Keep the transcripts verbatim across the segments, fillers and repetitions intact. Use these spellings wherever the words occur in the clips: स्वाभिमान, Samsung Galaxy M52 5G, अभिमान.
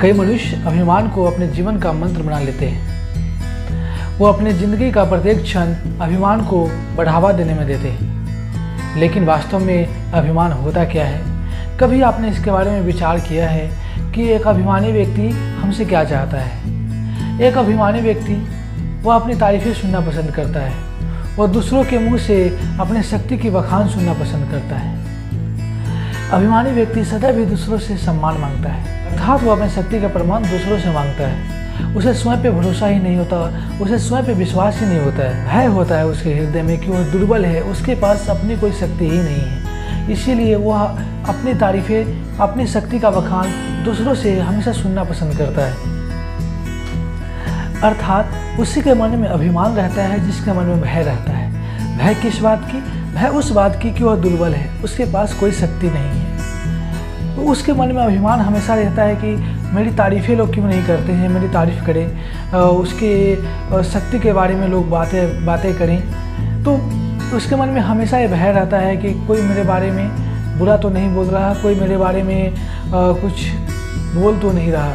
कई मनुष्य अभिमान को अपने जीवन का मंत्र बना लेते हैं। वो अपने जिंदगी का प्रत्येक क्षण अभिमान को बढ़ावा देने में देते हैं। लेकिन वास्तव में अभिमान होता क्या है? कभी आपने इसके बारे में विचार किया है कि एक अभिमानी व्यक्ति हमसे क्या चाहता है? एक अभिमानी व्यक्ति वह अपनी तारीफें सुनना पसंद करता है। वह दूसरों के मुंह से अपने शक्ति की बखान सुनना पसंद करता है। अभिमानी व्यक्ति सदैव ही दूसरों से सम्मान मांगता है, अर्थात वह अपनी शक्ति का प्रमाण दूसरों से मांगता है। उसे स्वयं पे भरोसा ही नहीं होता, उसे स्वयं पे विश्वास ही नहीं होता है। भय होता है उसके हृदय में कि वह दुर्बल है, उसके पास अपनी कोई शक्ति ही नहीं है। इसीलिए वह अपनी तारीफें, अपनी शक्ति का बखान दूसरों से हमेशा सुनना पसंद करता है। अर्थात उसी के मन में अभिमान रहता है जिसके मन में भय रहता है। भय किस बात की? भय उस बात की कि वह दुर्बल है, उसके पास कोई शक्ति नहीं है। तो उसके मन में अभिमान हमेशा रहता है कि मेरी तारीफ़ें लोग क्यों नहीं करते हैं, मेरी तारीफ़ करें, उसके शक्ति के बारे में लोग बातें बातें करें। तो उसके मन में हमेशा ये भय रहता है कि कोई मेरे बारे में बुरा तो नहीं बोल रहा, कोई मेरे बारे में कुछ बोल तो नहीं रहा।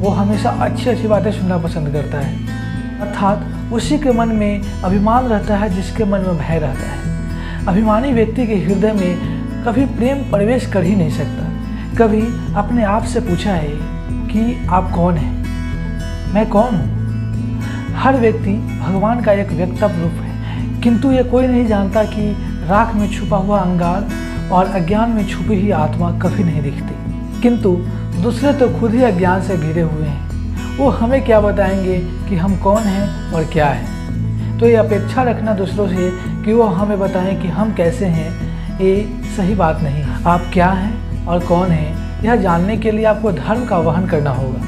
वो हमेशा अच्छी अच्छी बातें सुनना पसंद करता है। अर्थात उसी के मन में अभिमान रहता है जिसके मन में भय रहता है। अभिमानी व्यक्ति के हृदय में कभी प्रेम प्रवेश कर ही नहीं सकता। कभी अपने आप से पूछा है कि आप कौन हैं, मैं कौन हूँ? हर व्यक्ति भगवान का एक व्यक्तव्य रूप है, किंतु ये कोई नहीं जानता कि राख में छुपा हुआ अंगार और अज्ञान में छुपी ही आत्मा कभी नहीं दिखती। किंतु दूसरे तो खुद ही अज्ञान से घिरे हुए हैं। वो हमें क्या बताएंगे कि हम कौन हैं और क्या हैं। तो ये अपेक्षा रखना दूसरों से कि वो हमें बताएं कि हम कैसे हैं, ये सही बात नहीं। आप क्या हैं और कौन हैं, यह जानने के लिए आपको धर्म का वहन करना होगा,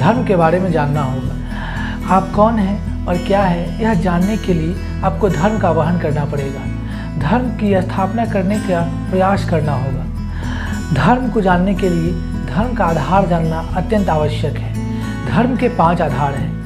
धर्म के बारे में जानना होगा। आप कौन हैं और क्या है, यह जानने के लिए आपको धर्म का वहन करना पड़ेगा, धर्म की स्थापना करने का प्रयास करना होगा। धर्म को जानने के लिए धर्म का आधार जानना अत्यंत आवश्यक है। धर्म के पांच आधार हैं।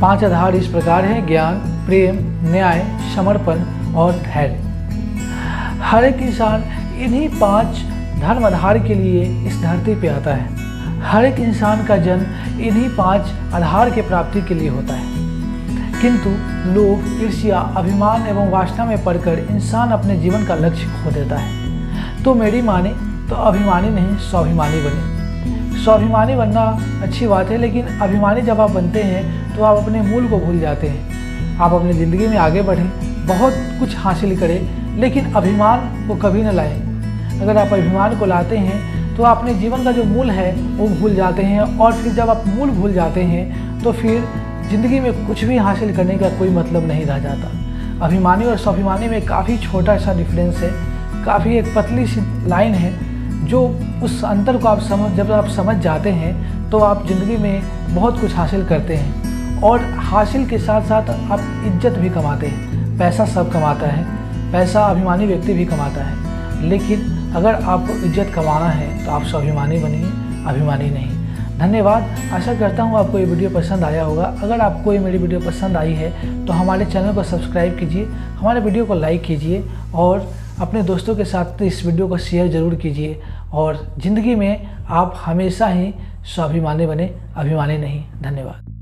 पांच आधार इस प्रकार हैं: ज्ञान, प्रेम, न्याय, समर्पण और धैर्य। हर एक इंसान इन्हीं पांच धर्म आधार के लिए इस धरती पर आता है। हर एक इंसान का जन्म इन्हीं पांच आधार के प्राप्ति के लिए होता है। किंतु लोभ, ईर्ष्या, अभिमान एवं वासना में पड़कर इंसान अपने जीवन का लक्ष्य खो देता है। तो मेरी माने तो अभिमानी नहीं, स्वाभिमानी बने। स्वाभिमानी बनना अच्छी बात है, लेकिन अभिमानी जब आप बनते हैं तो आप अपने मूल को भूल जाते हैं। आप अपनी ज़िंदगी में आगे बढ़ें, बहुत कुछ हासिल करें, लेकिन अभिमान को कभी न लाएं। अगर आप अभिमान को लाते हैं तो अपने जीवन का जो मूल है वो भूल जाते हैं, और फिर जब आप मूल भूल जाते हैं तो फिर ज़िंदगी में कुछ भी हासिल करने का कोई मतलब नहीं रह जाता। अभिमानी और स्वाभिमानी में काफ़ी छोटा सा डिफरेंस है, काफ़ी एक पतली सी लाइन है, जो उस अंतर को आप समझ जब आप समझ जाते हैं तो आप ज़िंदगी में बहुत कुछ हासिल करते हैं, और हासिल के साथ साथ आप इज्जत भी कमाते हैं। पैसा सब कमाता है, पैसा अभिमानी व्यक्ति भी कमाता है, लेकिन अगर आपको इज्जत कमाना है तो आप स्वाभिमानी बनिए, अभिमानी नहीं। धन्यवाद। आशा करता हूँ आपको ये वीडियो पसंद आया होगा। अगर आपको ये मेरी वीडियो पसंद आई है तो हमारे चैनल को सब्सक्राइब कीजिए, हमारे वीडियो को लाइक कीजिए, और अपने दोस्तों के साथ इस वीडियो को शेयर ज़रूर कीजिए। और ज़िंदगी में आप हमेशा ही स्वाभिमानी बने, अभिमानी नहीं। धन्यवाद।